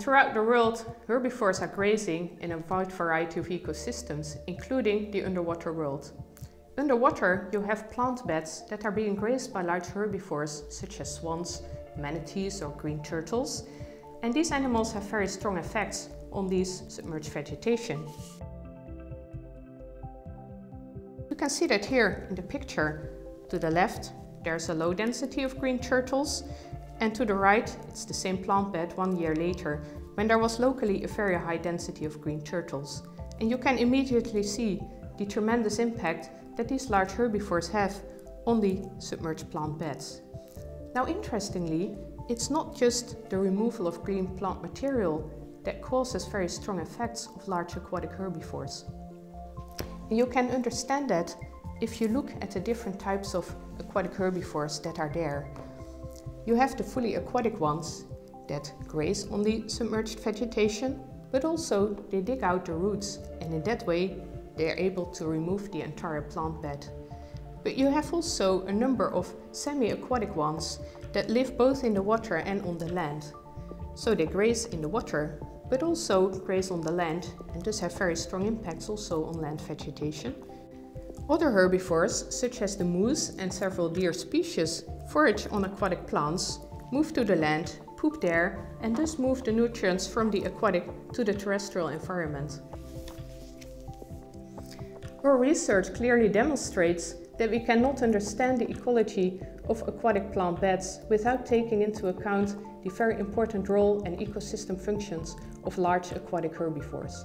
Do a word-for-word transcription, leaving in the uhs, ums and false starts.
Throughout the world, herbivores are grazing in a wide variety of ecosystems, including the underwater world. Underwater, you have plant beds that are being grazed by large herbivores such as swans, manatees or green turtles, and these animals have very strong effects on these submerged vegetation. You can see that here in the picture. To the left, there's a low density of green turtles, and to the right, it's the same plant bed one year later, when there was locally a very high density of green turtles. And you can immediately see the tremendous impact that these large herbivores have on the submerged plant beds. Now, interestingly, it's not just the removal of green plant material that causes very strong effects of large aquatic herbivores. And you can understand that if you look at the different types of aquatic herbivores that are there. You have the fully aquatic ones that graze on the submerged vegetation, but also they dig out the roots, and in that way they are able to remove the entire plant bed. But you have also a number of semi-aquatic ones that live both in the water and on the land. So they graze in the water, but also graze on the land, and thus have very strong impacts also on land vegetation. Other herbivores, such as the moose and several deer species, forage on aquatic plants, move to the land, poop there, and thus move the nutrients from the aquatic to the terrestrial environment. Our research clearly demonstrates that we cannot understand the ecology of aquatic plant beds without taking into account the very important role and ecosystem functions of large aquatic herbivores.